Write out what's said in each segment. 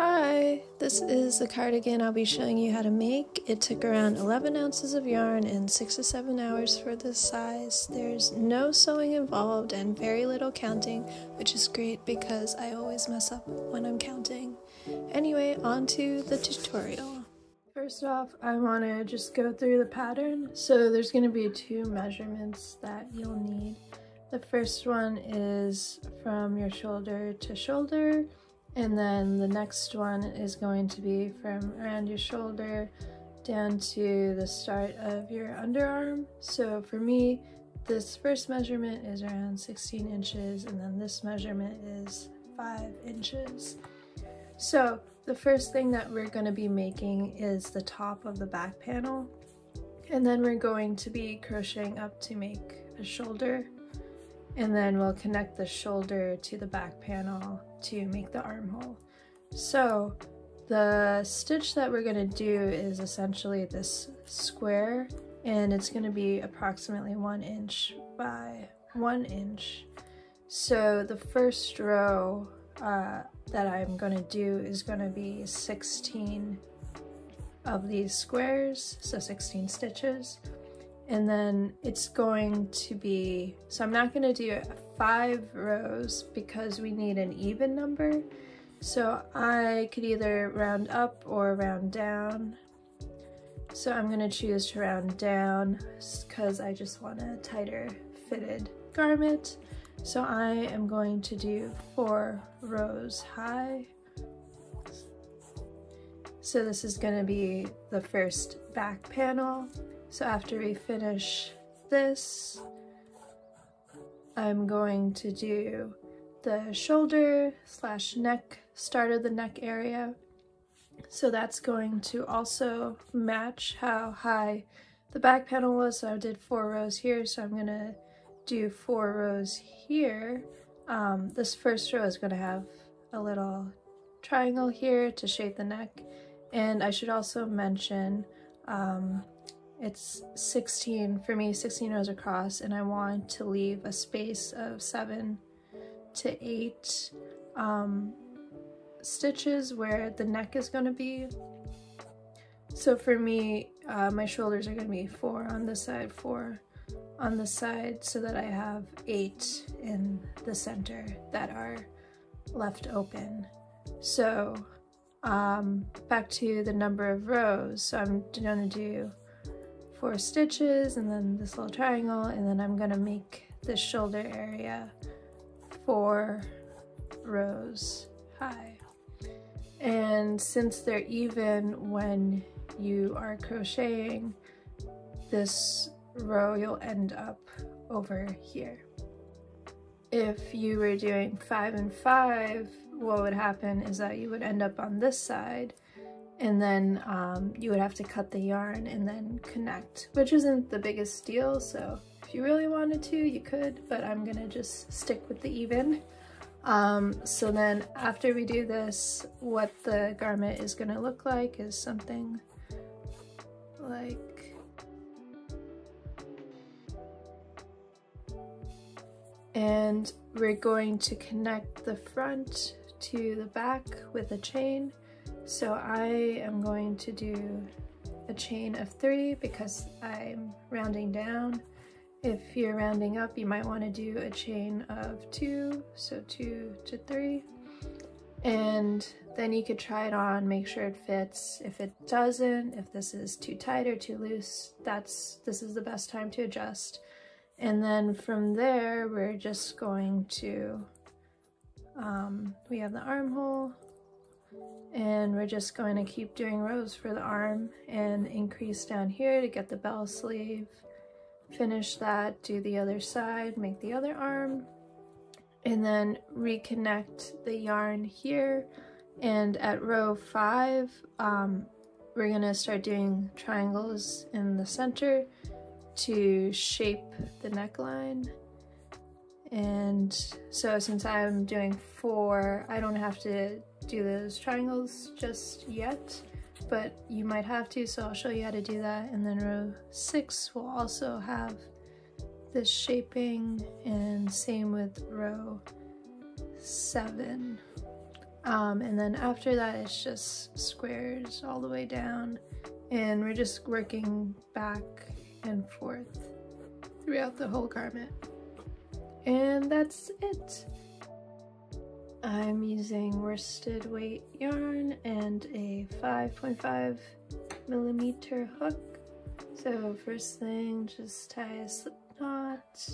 Hi, this is the cardigan I'll be showing you how to make. It took around 11 ounces of yarn and 6 to 7 hours for this size. There's no sewing involved and very little counting, which is great because I always mess up when I'm counting. Anyway, on to the tutorial. First off, I want to just go through the pattern. So there's going to be two measurements that you'll need. The first one is from your shoulder to shoulder. And then the next one is going to be from around your shoulder down to the start of your underarm. So for me, this first measurement is around 16 inches, and then this measurement is 5 inches. So the first thing that we're going to be making is the top of the back panel. And then we're going to be crocheting up to make a shoulder. And then we'll connect the shoulder to the back panel to make the armhole. So the stitch that we're going to do is essentially this square, and it's going to be approximately 1 inch by 1 inch. So the first row that I'm going to do is going to be 16 of these squares, so 16 stitches. And then it's going to be, so I'm not gonna do 5 rows because we need an even number. So I could either round up or round down. So I'm gonna choose to round down because I just want a tighter fitted garment. So I am going to do 4 rows high. So this is gonna be the first back panel. So after we finish this, I'm going to do the shoulder slash neck, start of the neck area. So that's going to also match how high the back panel was. So I did 4 rows here, so I'm gonna do 4 rows here. This first row is gonna have a little triangle here to shape the neck. And I should also mention, it's 16, for me, 16 rows across, and I want to leave a space of 7 to 8 stitches where the neck is going to be. So for me, my shoulders are going to be 4 on this side, 4 on this side, so that I have 8 in the center that are left open. So back to the number of rows, so I'm going to do 4 stitches and then this little triangle, and then I'm gonna make this shoulder area 4 rows high. And since they're even when you are crocheting, this row you'll end up over here. If you were doing 5 and 5, what would happen is that you would end up on this side, and then you would have to cut the yarn and then connect, which isn't the biggest deal, so if you really wanted to, you could, but I'm gonna just stick with the even. So then after we do this, what the garment is gonna look like is something like... And we're going to connect the front to the back with a chain. So I am going to do a chain of 3 because I'm rounding down. If you're rounding up, you might want to do a chain of 2, so 2 to 3. And then you could try it on, make sure it fits. If it doesn't, if this is too tight or too loose, this is the best time to adjust. And then from there, we're just going to, we have the armhole. And we're just going to keep doing rows for the arm and increase down here to get the bell sleeve, finish that, do the other side, make the other arm, and then reconnect the yarn here. And at row 5, we're going to start doing triangles in the center to shape the neckline. And so since I'm doing 4, I don't have to do those triangles just yet, but you might have to, so I'll show you how to do that. And then row 6 will also have this shaping, and same with row 7. And then after that it's just squares all the way down, and we're just working back and forth throughout the whole garment. And that's it. I'm using worsted weight yarn and a 5.5mm hook. So first thing, just tie a slip knot,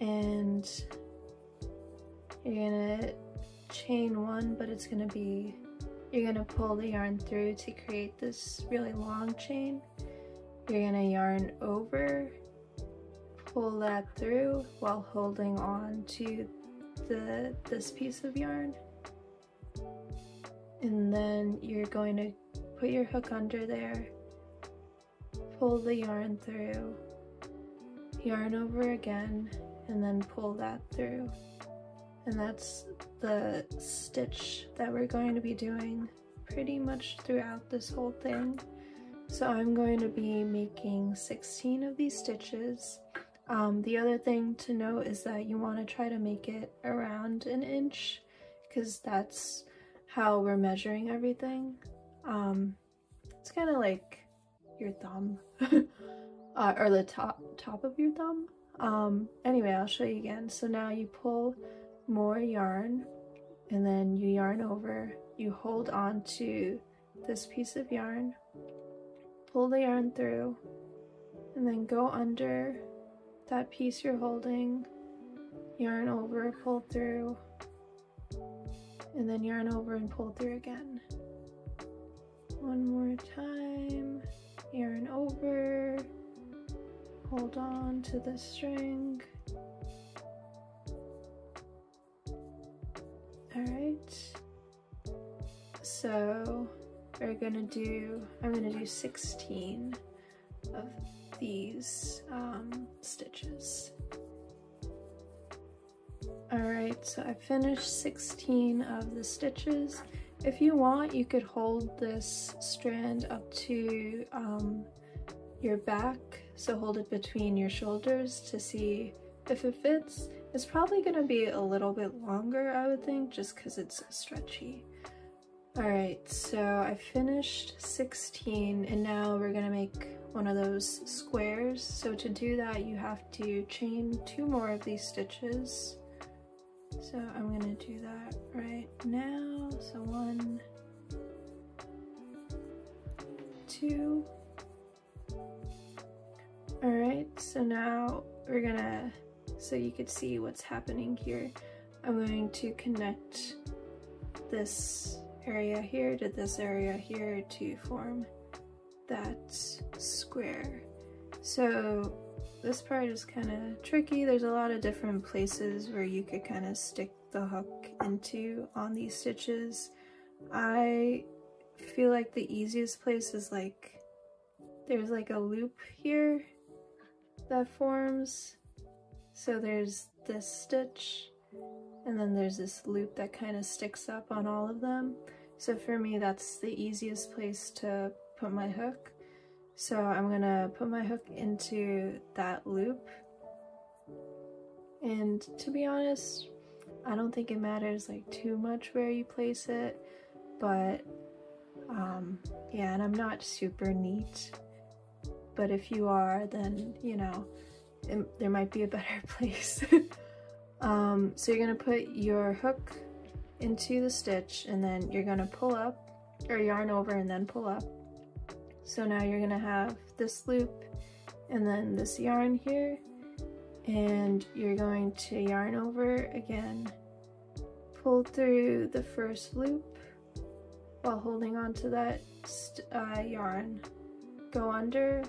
and you're gonna chain one, but it's gonna be, you're gonna pull the yarn through to create this really long chain. You're gonna yarn over, pull that through while holding on to this piece of yarn, and then you're going to put your hook under there, pull the yarn through, yarn over again, and then pull that through. And that's the stitch that we're going to be doing pretty much throughout this whole thing. So I'm going to be making 16 of these stitches. The other thing to note is that you want to try to make it around an inch, because that's how we're measuring everything. It's kind of like your thumb, or the top of your thumb. Anyway, I'll show you again. So now you pull more yarn, and then you yarn over, you hold on to this piece of yarn, pull the yarn through, and then go under that piece you're holding, yarn over, pull through, and then yarn over and pull through again. One more time, yarn over, hold on to the string. Alright, so we're gonna do, I'm gonna do 16 of these stitches. Alright, so I finished 16 of the stitches. If you want, you could hold this strand up to your back, so hold it between your shoulders to see if it fits. It's probably going to be a little bit longer, I would think, just because it's stretchy. Alright, so I finished 16, and now we're going to make one of those squares. So to do that, you have to chain two more of these stitches. So I'm gonna do that right now. So 1, 2. All right, so now we're gonna, so you could see what's happening here, I'm going to connect this area here to this area here to form that square. So this part is kind of tricky. There's a lot of different places where you could kind of stick the hook into on these stitches. I feel like the easiest place is like, there's like a loop here that forms. So there's this stitch, and then there's this loop that kind of sticks up on all of them. So for me, that's the easiest place to put my hook. So I'm gonna put my hook into that loop, and to be honest, I don't think it matters like too much where you place it, but yeah, and I'm not super neat, but if you are, then you know, there might be a better place. So you're gonna put your hook into the stitch, and then you're gonna pull up, or yarn over and then pull up. So now you're gonna have this loop and then this yarn here, and you're going to yarn over again, pull through the first loop while holding on to that yarn, go under,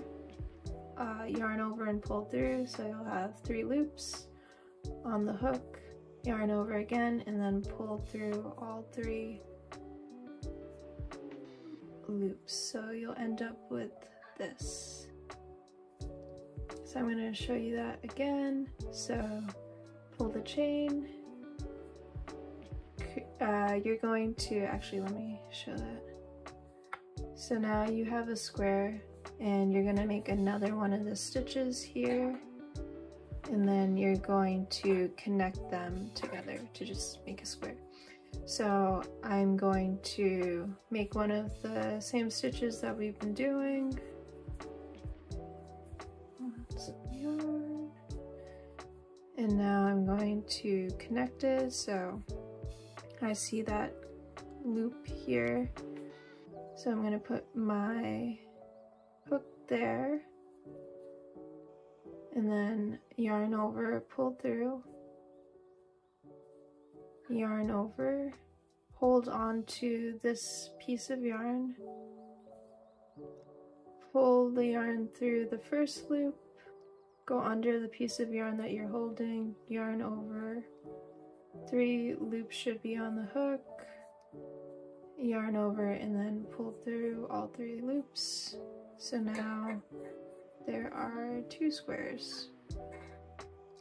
yarn over and pull through, so you'll have 3 loops on the hook, yarn over again, and then pull through all 3 loops, so you'll end up with this. So I'm going to show you that again. So pull the chain, you're going to, actually let me show that. So now you have a square, and you're going to make another one of the stitches here, and then you're going to connect them together to just make a square. So I'm going to make one of the same stitches that we've been doing. And now I'm going to connect it, so I see that loop here. So I'm going to put my hook there and then yarn over, pull through, yarn over, hold on to this piece of yarn, pull the yarn through the first loop, go under the piece of yarn that you're holding, yarn over, 3 loops should be on the hook, yarn over, and then pull through all 3 loops. So now there are 2 squares.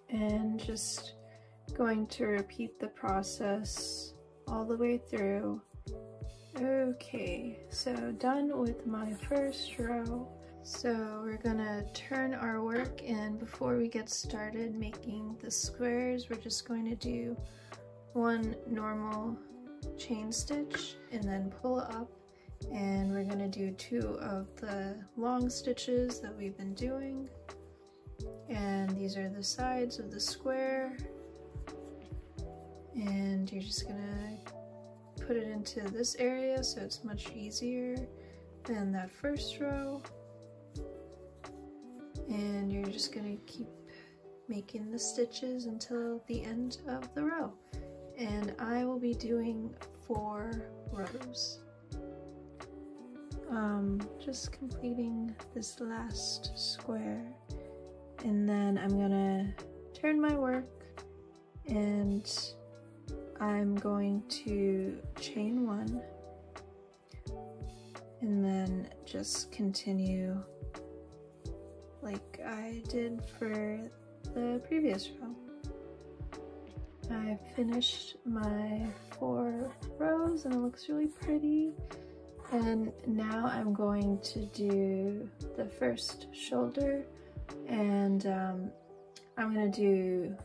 And just going to repeat the process all the way through. Okay, so done with my first row. So we're gonna turn our work, and before we get started making the squares, we're just going to do 1 normal chain stitch and then pull up, and we're gonna do 2 of the long stitches that we've been doing, and these are the sides of the square, and you're just gonna put it into this area so it's much easier than that first row. And you're just going to keep making the stitches until the end of the row. And I will be doing 4 rows. Just completing this last square. And then I'm going to turn my work, and I'm going to chain 1. And then just continue like I did for the previous row. I finished my 4 rows and it looks really pretty. And now I'm going to do the first shoulder, and I'm gonna do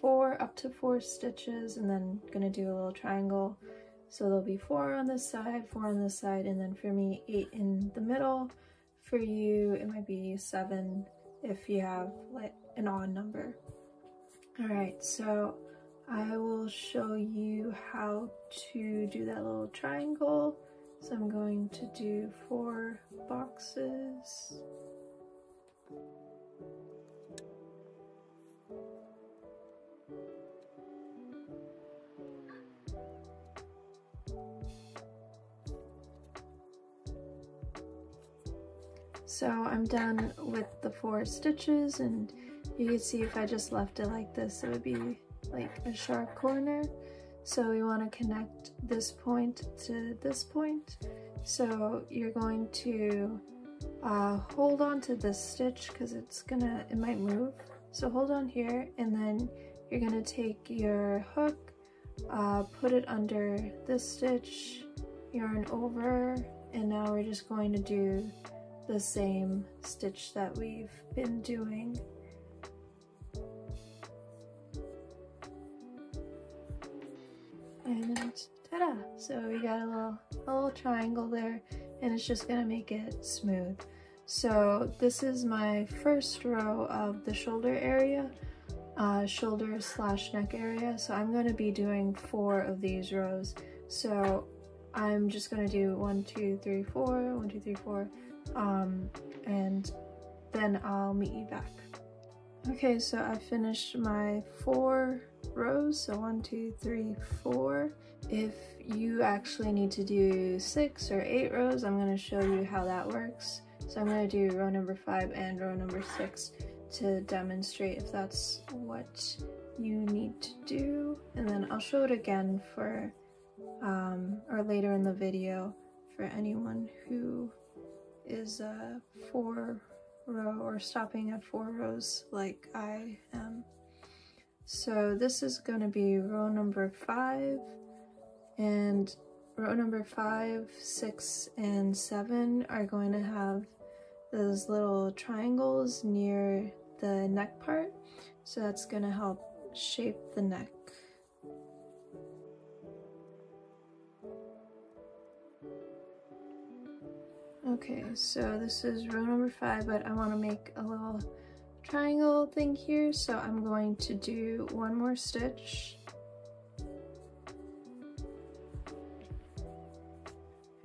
4 up to 4 stitches, and then gonna do a little triangle. So there'll be 4 on this side, 4 on this side, and then for me 8 in the middle. For you, it might be 7 if you have like an odd number. Alright, so I will show you how to do that little triangle. So I'm going to do 4 boxes. So I'm done with the 4 stitches, and you can see if I just left it like this, it would be like a sharp corner. So we want to connect this point to this point. So you're going to hold on to this stitch because it might move. So hold on here, and then you're gonna take your hook, put it under this stitch, yarn over, and now we're just going to do the same stitch that we've been doing. And ta-da! So we got a little triangle there, and it's just gonna make it smooth. So this is my first row of the shoulder area, shoulder/neck area. So I'm gonna be doing 4 of these rows. So I'm just gonna do 1, 2, 3, 4, 1, 2, 3, 4, and then I'll meet you back. Okay, so I finished my 4 rows, so 1, 2, 3, 4. If you actually need to do 6 or 8 rows, I'm going to show you how that works. So I'm going to do row number 5 and row number 6 to demonstrate if that's what you need to do, and then I'll show it again for or later in the video for anyone who is 4 row or stopping at 4 rows like I am. So this is going to be row number 5, and row number 5, 6, and 7 are going to have those little triangles near the neck part, so that's going to help shape the neck. Okay, so this is row number 5, but I want to make a little triangle thing here, so I'm going to do one more stitch.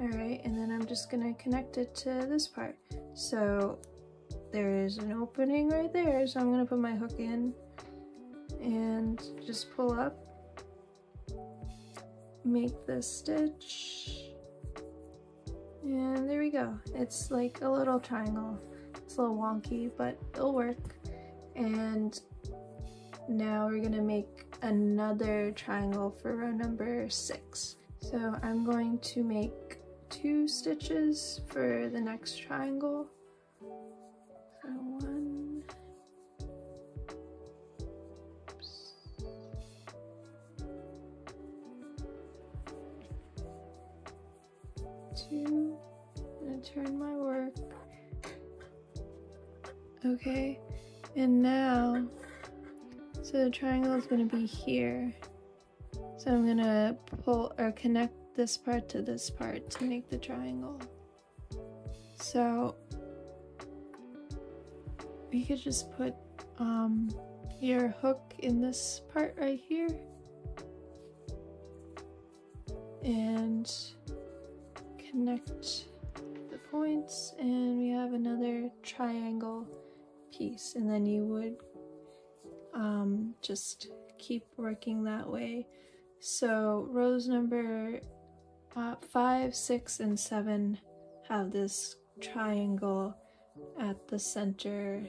Alright, and then I'm just going to connect it to this part. So there is an opening right there, so I'm going to put my hook in and just pull up, make this stitch, and there we go. It's like a little triangle. It's a little wonky, but it'll work. And now we're gonna make another triangle for row number 6. So I'm going to make 2 stitches for the next triangle. So 1. Oops. Two. I'm gonna turn my work. Okay, and now, so the triangle is going to be here. So I'm going to pull or connect this part to this part to make the triangle. So you could just put your hook in this part right here. And connect the points, and we have another triangle piece, and then you would just keep working that way. So rows number 5, 6, and 7 have this triangle at the center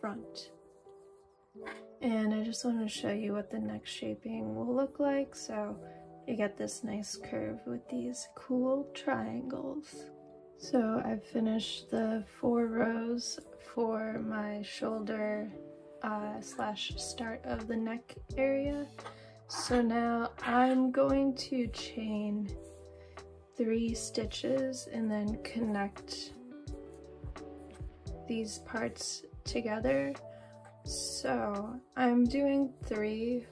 front, and I just want to show you what the next shaping will look like. So you get this nice curve with these cool triangles. So I've finished the 4 rows for my shoulder slash start of the neck area. So now I'm going to chain 3 stitches and then connect these parts together. So I'm doing 3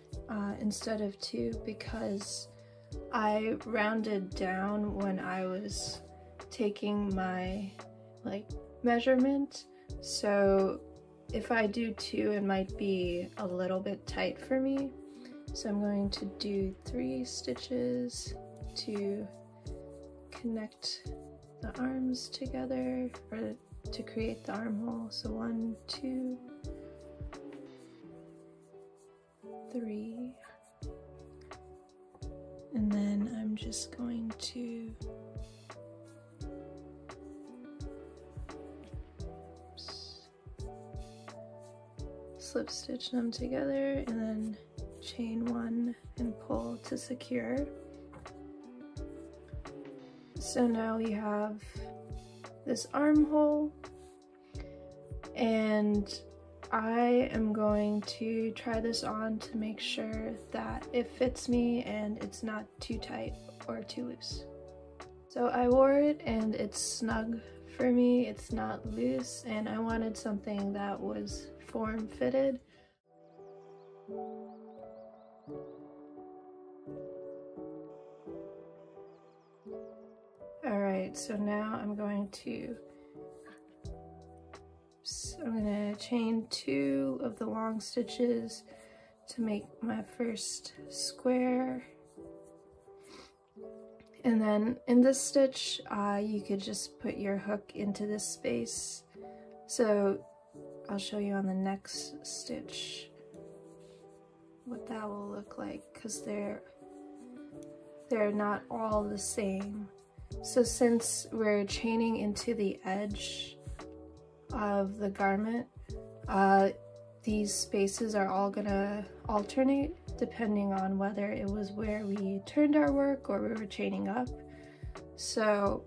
instead of 2 because I rounded down when I was taking my measurement. So if I do 2, it might be a little bit tight for me. So I'm going to do 3 stitches to connect the arms together, or to create the armhole. So 1, 2, 3. And then I'm just going to slip stitch them together and then chain 1 and pull to secure. So now we have this armhole, and I am going to try this on to make sure that it fits me and it's not too tight or too loose. So I wore it and it's snug for me, it's not loose, and I wanted something that was form-fitted. Alright, so now I'm going to chain 2 of the long stitches to make my first square, and then in this stitch you could just put your hook into this space. So I'll show you on the next stitch what that will look like, because they're not all the same. So since we're chaining into the edge of the garment, these spaces are all gonna alternate depending on whether it was where we turned our work or we were chaining up. So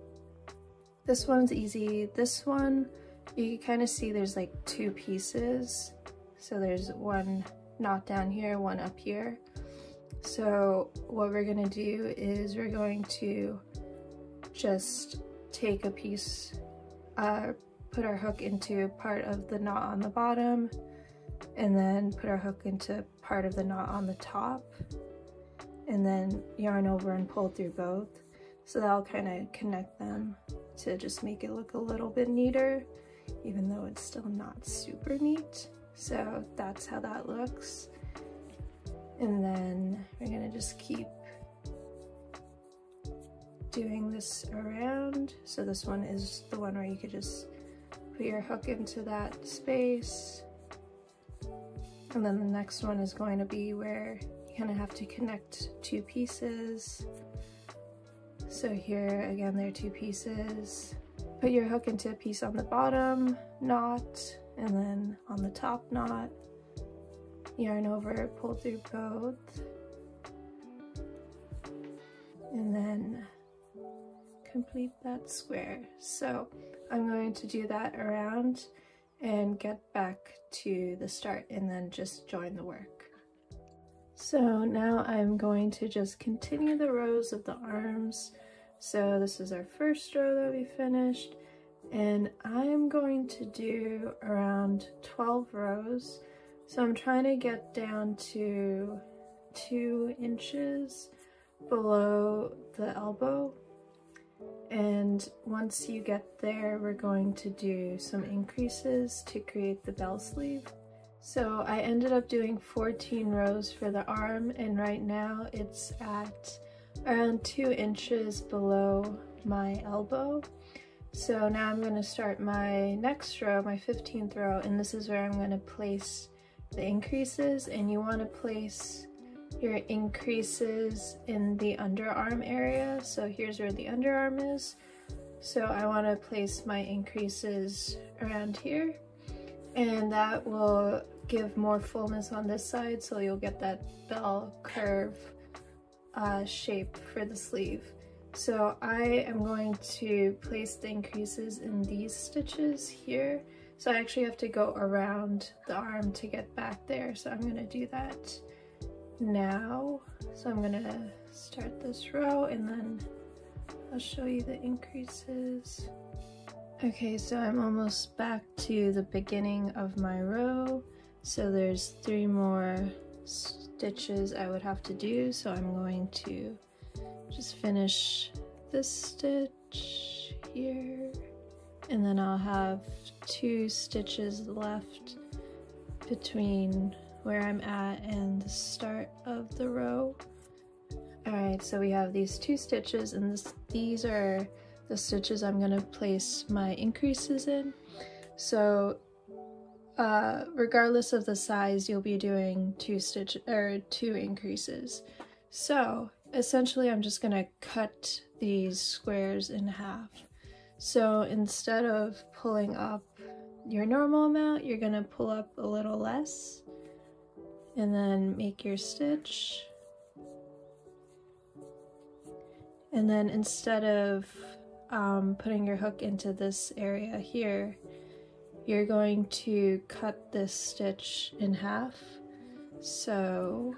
this one's easy. This one, you can kind of see there's like 2 pieces. So there's one knot down here, one up here. So what we're gonna do is we're going to just take a piece, put our hook into part of the knot on the bottom, and then put our hook into part of the knot on the top, and then yarn over and pull through both. So that'll kind of connect them to just make it look a little bit neater, even though it's still not super neat. So that's how that looks. And then we're gonna just keep doing this around. So this one is the one where you could just put your hook into that space. And then the next one is going to be where you kind of have to connect two pieces. So here again, there are two pieces. Put your hook into a piece on the bottom knot, and then on the top knot, yarn over, pull through both, and then complete that square. So I'm going to do that around and get back to the start and then just join the work. So now I'm going to just continue the rows of the arms. So this is our first row that we finished, and I'm going to do around 12 rows. So I'm trying to get down to 2 inches below the elbow. And once you get there, we're going to do some increases to create the bell sleeve. So I ended up doing 14 rows for the arm, and right now it's at around 2 inches below my elbow. So now I'm going to start my next row, my 15th row, and this is where I'm going to place the increases. And you want to place your increases in the underarm area. So here's where the underarm is. So I want to place my increases around here, and that will give more fullness on this side, so you'll get that bell curve shape for the sleeve. So I am going to place the increases in these stitches here. So I actually have to go around the arm to get back there. So I'm going to do that now. So I'm going to start this row and then I'll show you the increases. Okay, so I'm almost back to the beginning of my row. So there's 3 more stitches I would have to do. So I'm going to just finish this stitch here, and then I'll have 2 stitches left between where I'm at and the start of the row. Alright, so we have these 2 stitches, and these are the stitches I'm going to place my increases in. So regardless of the size, you'll be doing 2 increases. So essentially I'm just going to cut these squares in half. So instead of pulling up your normal amount, you're going to pull up a little less and then make your stitch. And then instead of putting your hook into this area here, you're going to cut this stitch in half. So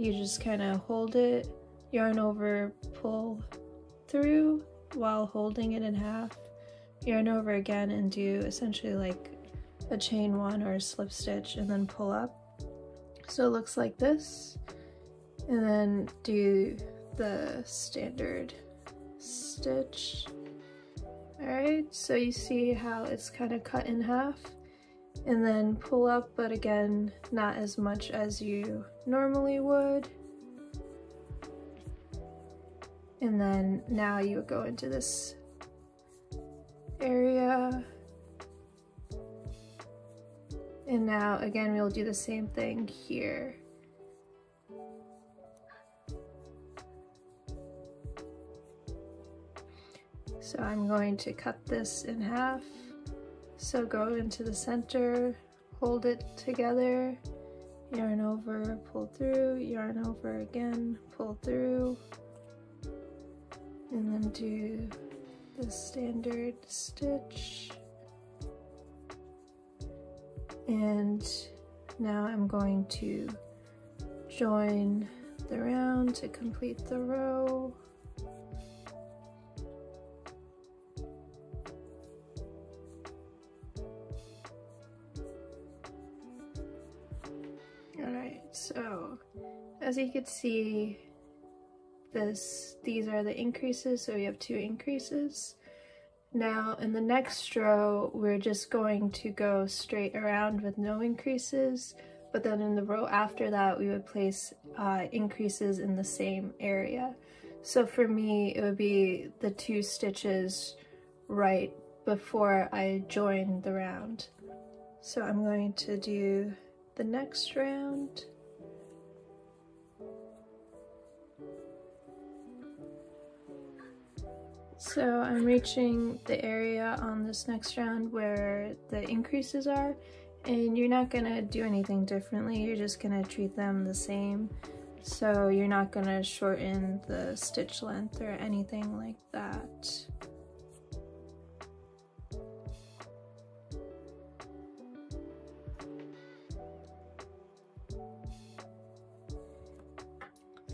you just kind of hold it, yarn over, pull through while holding it in half, yarn over again, and do essentially like a chain one or a slip stitch, and then pull up. So it looks like this, and then do the standard stitch. Alright, so you see how it's kind of cut in half, and then pull up, but again, not as much as you normally would. And then now you would go into this area. And now again, we'll do the same thing here. So I'm going to cut this in half. So go into the center, hold it together, yarn over, pull through, yarn over again, pull through, and then do the standard stitch. And now I'm going to join the round to complete the row. As you can see, these are the increases, so we have two increases. Now in the next row, we're just going to go straight around with no increases, but then in the row after that, we would place increases in the same area. So for me, it would be the two stitches right before I join the round. So I'm going to do the next round. So I'm reaching the area on this next round where the increases are, and you're not gonna do anything differently, you're just gonna treat them the same. So you're not gonna shorten the stitch length or anything like that.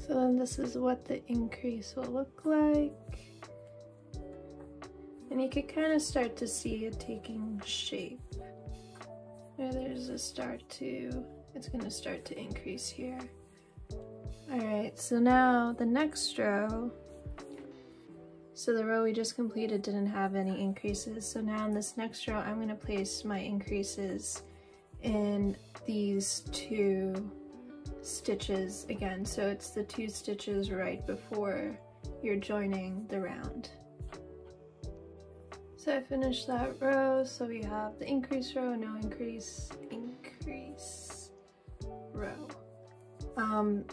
So then this is what the increase will look like. And you can kind of start to see it taking shape. There, there's a start to, it's going to start to increase here. Alright, so now the next row. So the row we just completed didn't have any increases. So now in this next row, I'm going to place my increases in these two stitches again. So it's the two stitches right before you're joining the round. So I finished that row, so we have the increase row, no increase, increase row. And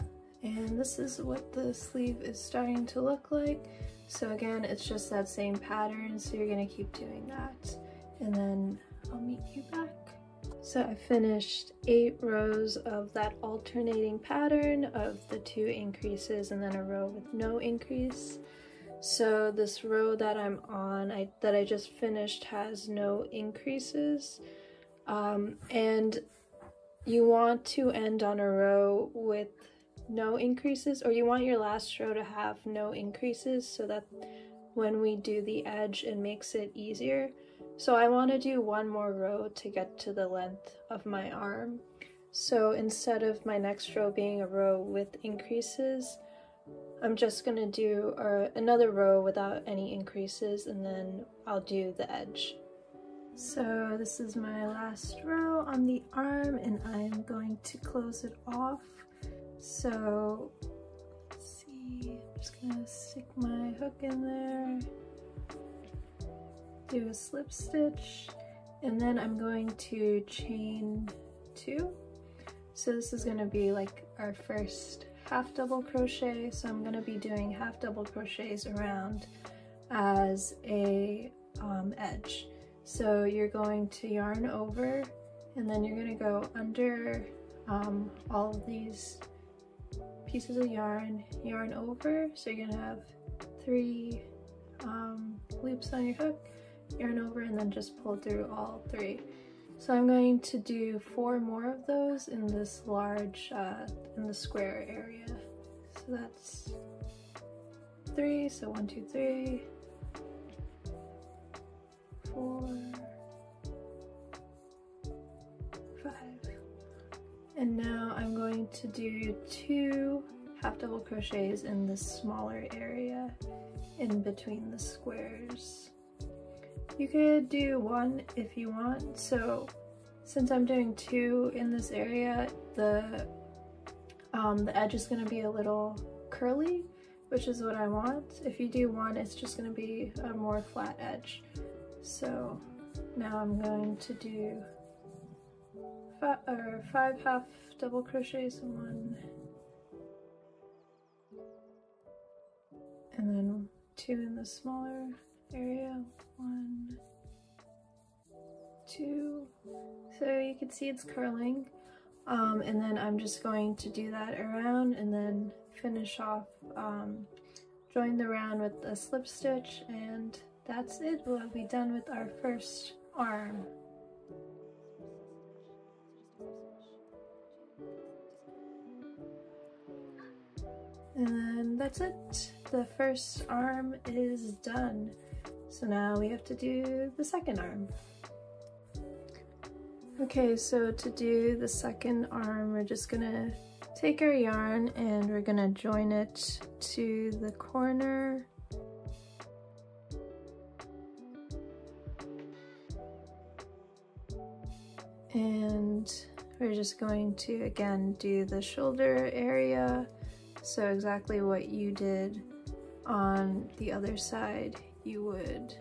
this is what the sleeve is starting to look like. So again, it's just that same pattern, so you're gonna keep doing that. And then I'll meet you back. So I finished 8 rows of that alternating pattern of the two increases and then a row with no increase. So this row that I'm on, that I just finished, has no increases, and you want to end on a row with no increases, or you want your last row to have no increases so that when we do the edge it makes it easier. So I want to do one more row to get to the length of my arm. So instead of my next row being a row with increases, I'm just going to do another row without any increases, and then I'll do the edge. So this is my last row on the arm, and I'm going to close it off. So let's see, I'm just going to stick my hook in there, do a slip stitch, and then I'm going to chain 2. So this is going to be like our first half double crochet, so I'm going to be doing half double crochets around as a edge. So you're going to yarn over, and then you're going to go under all of these pieces of yarn, yarn over, so you're going to have 3 loops on your hook, yarn over, and then just pull through all 3. So I'm going to do 4 more of those in this large, in the square area. So that's 3, so 1, 2, 3, 4, 5. And now I'm going to do 2 half double crochets in this smaller area in between the squares. You could do 1 if you want. So since I'm doing 2 in this area, the edge is going to be a little curly, which is what I want. If you do 1, it's just going to be a more flat edge. So now I'm going to do 5 half double crochets in one, and then 2 in the smaller area, 1, 2, so you can see it's curling, and then I'm just going to do that around and then finish off, join the round with a slip stitch, and that's it. We'll be done with our first arm. And that's it. The first arm is done. So now we have to do the second arm. Okay, so to do the second arm, we're just gonna take our yarn and we're gonna join it to the corner. And we're just going to again do the shoulder area. So exactly what you did on the other side, you would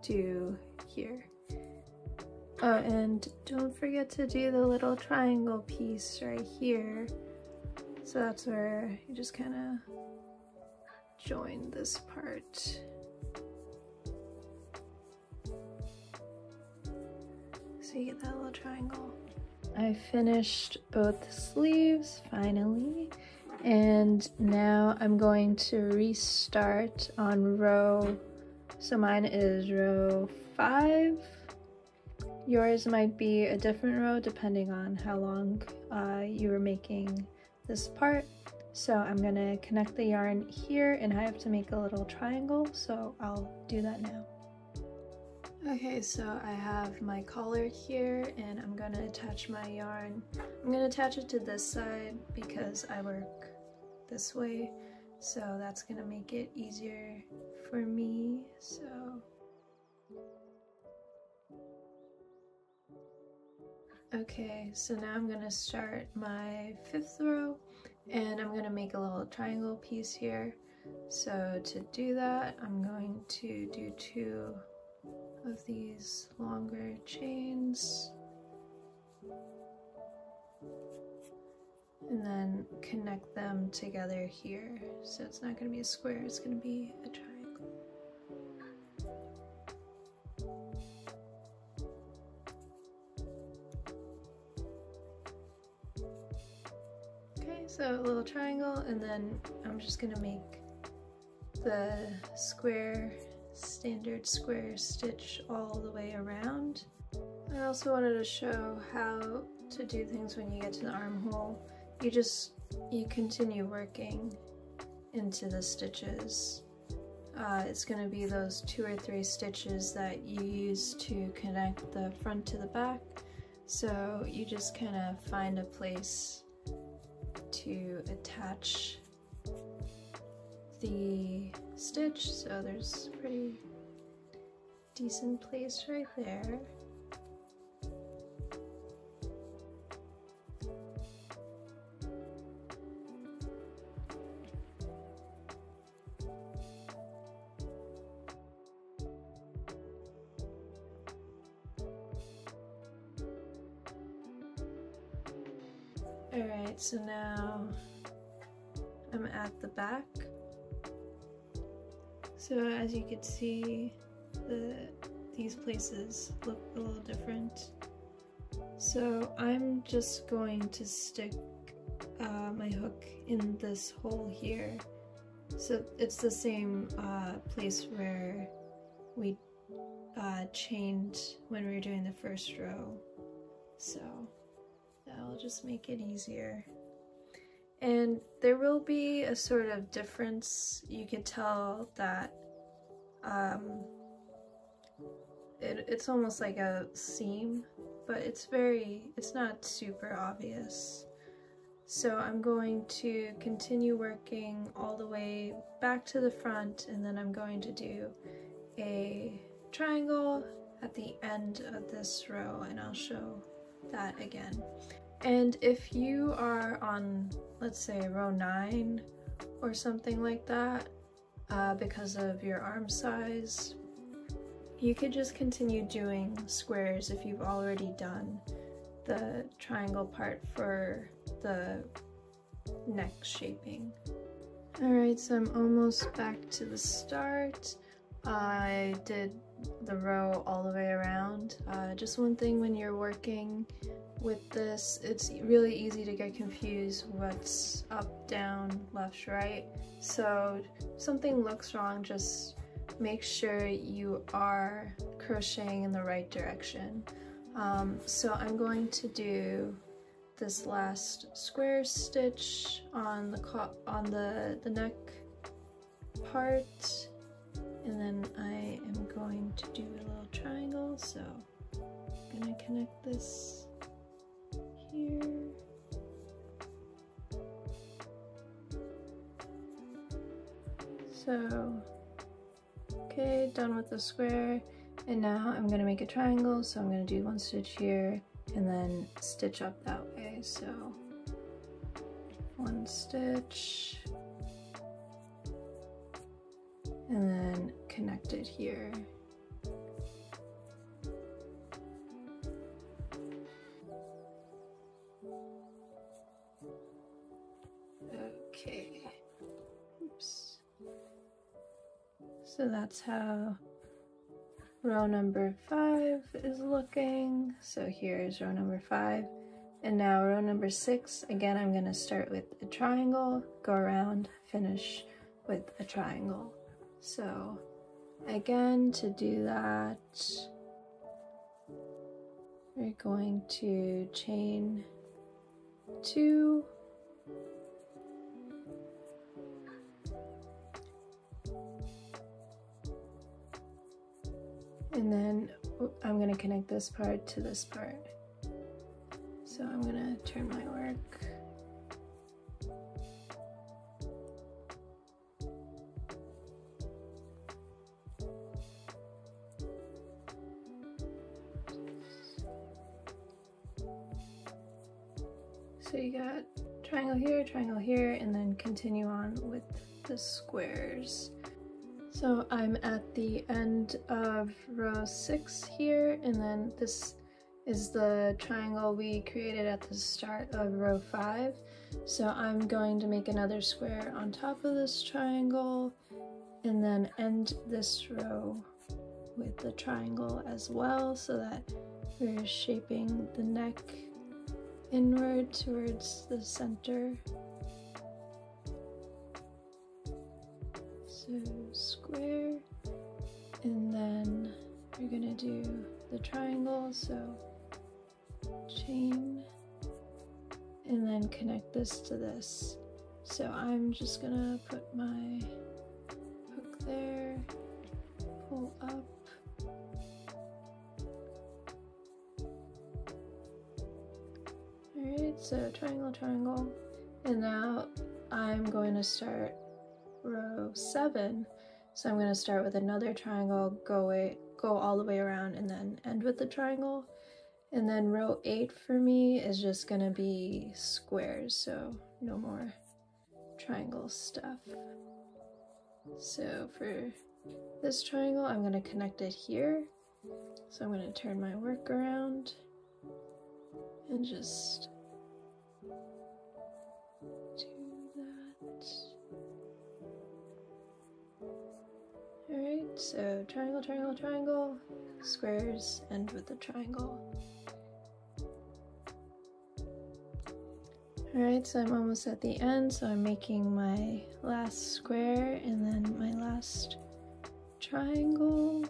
do here. And don't forget to do the little triangle piece right here. So that's where you just kind of join this part. So you get that little triangle. I finished both sleeves finally, and now I'm going to restart on row, so mine is row 5. Yours might be a different row depending on how long you were making this part. So I'm gonna connect the yarn here and I have to make a little triangle, so I'll do that now. Okay, so I have my collar here and I'm gonna attach my yarn. I'm gonna attach it to this side because I work this way, so that's gonna make it easier for me, so. Okay, so now I'm gonna start my 5th row and I'm gonna make a little triangle piece here. So to do that, I'm going to do 2 of these longer chains and then connect them together here. So it's not gonna be a square, it's gonna be a triangle. So a little triangle, and then I'm just gonna make the square, standard square stitch all the way around. I also wanted to show how to do things when you get to the armhole. You continue working into the stitches. It's gonna be those 2 or 3 stitches that you use to connect the front to the back. So you just kind of find a place to attach the stitch, so there's a pretty decent place right there. Alright, so now I'm at the back. So as you can see, these places look a little different. So I'm just going to stick my hook in this hole here. So it's the same place where we chained when we were doing the 1st row. So that'll just make it easier. And there will be a sort of difference. You could tell that it's almost like a seam, but it's not super obvious. So I'm going to continue working all the way back to the front, and then I'm going to do a triangle at the end of this row, and I'll show that again. And if you are on, let's say, row 9 or something like that, because of your arm size, you could just continue doing squares if you've already done the triangle part for the neck shaping. Alright, so I'm almost back to the start. I did the row all the way around. Just one thing when you're working with this, it's really easy to get confused what's up, down, left, right. So if something looks wrong, just make sure you are crocheting in the right direction. So I'm going to do this last square stitch on the neck part. And then I am going to do a little triangle, so I'm gonna connect this here, So, okay, done with the square. And now I'm gonna make a triangle, so I'm gonna do one stitch here and then stitch up that way. So one stitch and then connect it here. Okay, oops. So that's how row number 5 is looking. So here's row number 5. And now row number 6, again, I'm gonna start with a triangle, go around, finish with a triangle. So again, to do that, we're going to chain 2, and then I'm gonna connect this part to this part. So I'm gonna turn my work. So you got triangle here, and then continue on with the squares. So I'm at the end of row 6 here, and then this is the triangle we created at the start of row 5. So I'm going to make another square on top of this triangle, and then end this row with the triangle as well, so that we're shaping the neck inward towards the center. So square, and then we're gonna do the triangle, so chain, and then connect this to this. So I'm just gonna put my hook there, pull up, all right, so triangle, triangle, and now I'm going to start row 7. So I'm going to start with another triangle, go all the way around, and then end with the triangle. And then row 8 for me is just going to be squares, so no more triangle stuff. So for this triangle, I'm going to connect it here. So I'm going to turn my work around and just alright, so triangle, triangle, triangle, squares, end with the triangle. Alright, so I'm almost at the end, so I'm making my last square and then my last triangle.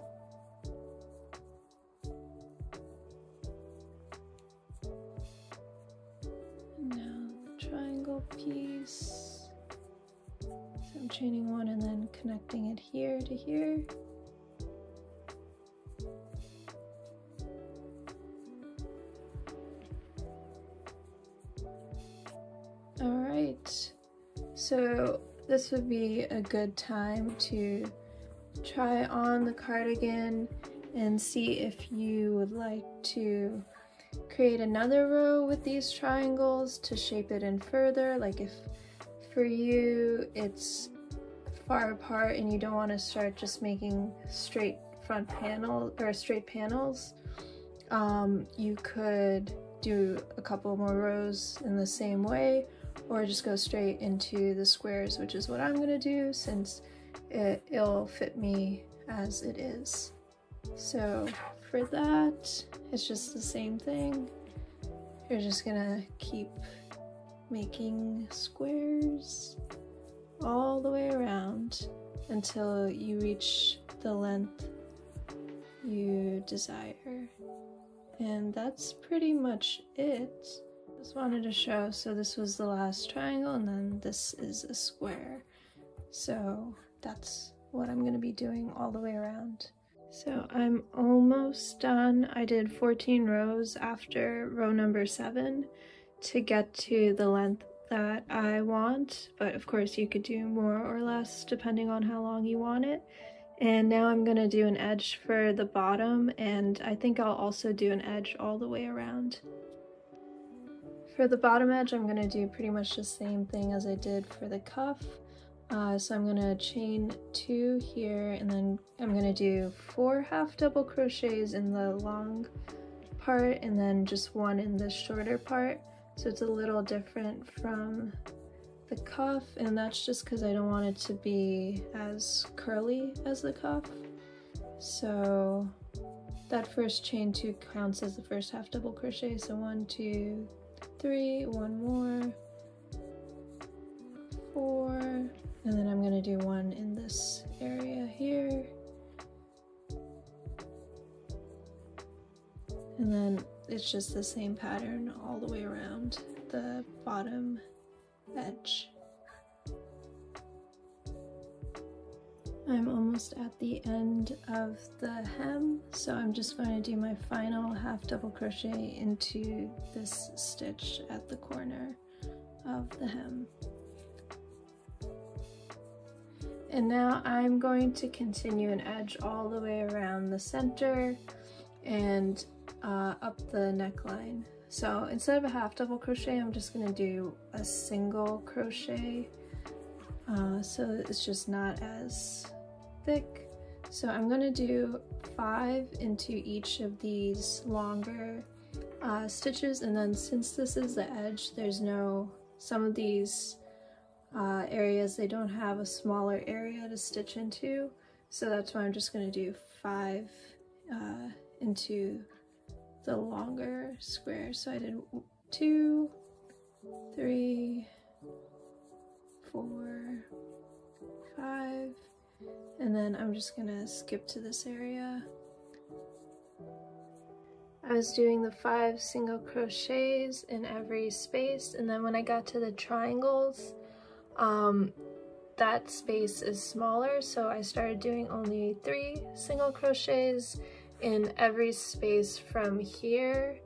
And now the triangle piece. I'm chaining 1 and then connecting it here to here. Alright, so this would be a good time to try on the cardigan and see if you would like to create another row with these triangles to shape it in further, like if for you it's far apart and you don't want to start just making straight front panel or straight panels, you could do a couple more rows in the same way, or just go straight into the squares, which is what I'm gonna do since it'll fit me as it is. So for that, it's just the same thing. You're just gonna keep making squares all the way around until you reach the length you desire. And that's pretty much it. Just wanted to show, so this was the last triangle, and then this is a square. So that's what I'm going to be doing all the way around. So I'm almost done. I did 14 rows after row number 7 to get to the length that I want, but of course you could do more or less depending on how long you want it. And now I'm going to do an edge for the bottom, and I think I'll also do an edge all the way around. For the bottom edge, I'm going to do pretty much the same thing as I did for the cuff. So I'm going to chain 2 here, and then I'm going to do 4 half double crochets in the long part and then just 1 in the shorter part. So it's a little different from the cuff, and that's just because I don't want it to be as curly as the cuff. So that first chain 2 counts as the first half double crochet. So 1, 2, 3, 1 more, 4, and then I'm going to do 1 in this area here. And then it's just the same pattern all the way around the bottom edge. I'm almost at the end of the hem, so I'm just going to do my final half double crochet into this stitch at the corner of the hem. And now I'm going to continue an edge all the way around the center and up the neckline. So instead of a half double crochet, I'm just going to do a single crochet, so it's just not as thick. So I'm going to do 5 into each of these longer stitches, and then since this is the edge, there's no, some of these areas, they don't have a smaller area to stitch into, so that's why I'm just going to do 5 into the longer square. So I did 2, 3, 4, 5, and then I'm just gonna skip to this area. I was doing the 5 single crochets in every space, and then when I got to the triangles, that space is smaller, so I started doing only 3 single crochets in every space from here,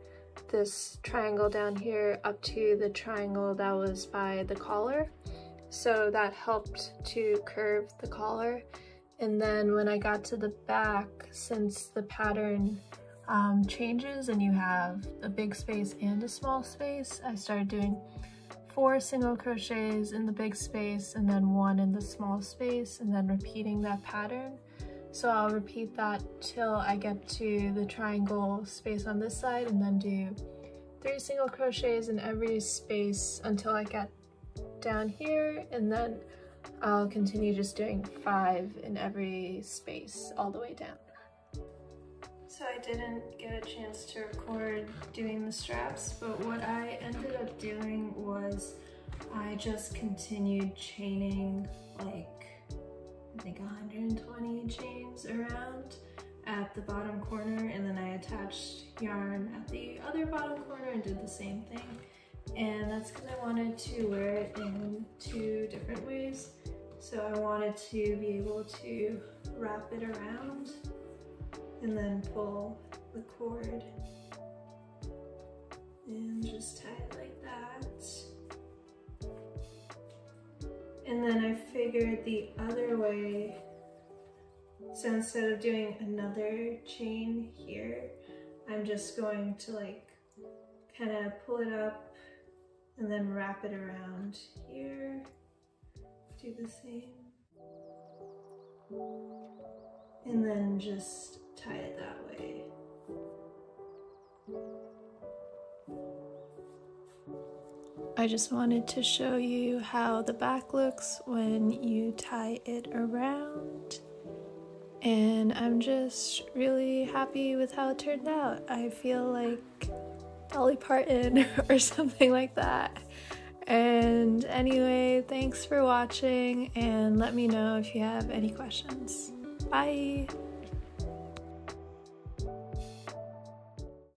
this triangle down here, up to the triangle that was by the collar. So that helped to curve the collar. And then when I got to the back, since the pattern changes and you have a big space and a small space, I started doing 4 single crochets in the big space and then 1 in the small space, and then repeating that pattern. So I'll repeat that till I get to the triangle space on this side, and then do 3 single crochets in every space until I get down here, and then I'll continue just doing 5 in every space all the way down. So I didn't get a chance to record doing the straps, but what I ended up doing was I just continued chaining, like, I think 120 chains around at the bottom corner, and then I attached yarn at the other bottom corner and did the same thing. And that's because I wanted to wear it in 2 different ways. So I wanted to be able to wrap it around and then pull the cord and just tie it like that. And then I figured the other way, so instead of doing another chain here, I'm just going to like kind of pull it up and then wrap it around here, do the same, and then just tie it that way. I just wanted to show you how the back looks when you tie it around, and I'm just really happy with how it turned out. I feel like Dolly Parton or something like that. And anyway, thanks for watching, and let me know if you have any questions. Bye!